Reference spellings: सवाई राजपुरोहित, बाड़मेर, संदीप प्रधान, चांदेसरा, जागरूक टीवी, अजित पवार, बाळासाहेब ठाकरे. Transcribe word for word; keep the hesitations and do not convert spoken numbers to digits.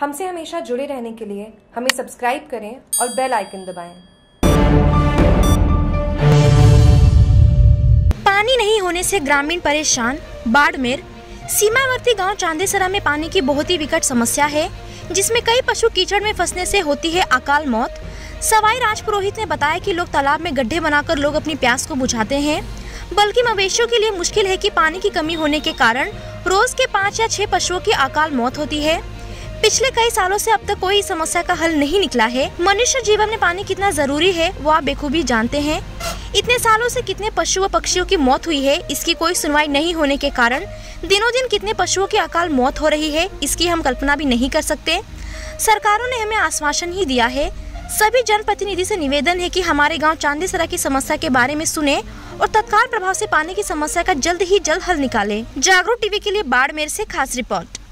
हमसे हमेशा जुड़े रहने के लिए हमें सब्सक्राइब करें और बेल आइकन दबाएं। पानी नहीं होने से ग्रामीण परेशान। बाड़मेर सीमावर्ती गांव चांदेसरा में पानी की बहुत ही विकट समस्या है, जिसमें कई पशु कीचड़ में फंसने से होती है अकाल मौत। सवाई राजपुरोहित ने बताया कि लोग तालाब में गड्ढे बनाकर लोग अपनी प्यास को बुझाते हैं, बल्कि मवेशियों के लिए मुश्किल है कि पानी की कमी होने के कारण रोज के पाँच या छह पशुओं की अकाल मौत होती है। पिछले कई सालों से अब तक कोई समस्या का हल नहीं निकला है। मनुष्य जीवन में पानी कितना जरूरी है वो आप बेखूबी जानते हैं। इतने सालों से कितने पशु व पक्षियों की मौत हुई है, इसकी कोई सुनवाई नहीं होने के कारण दिनों दिन कितने पशुओं की अकाल मौत हो रही है, इसकी हम कल्पना भी नहीं कर सकते। सरकारों ने हमें आश्वासन ही दिया है। सभी जनप्रतिनिधि से निवेदन है कि हमारे गाँव चांदेसरा की समस्या के बारे में सुने और तत्काल प्रभाव से पानी की समस्या का जल्द ही जल्द हल निकाले। जागरूक टीवी के लिए बाड़मेर से खास रिपोर्ट।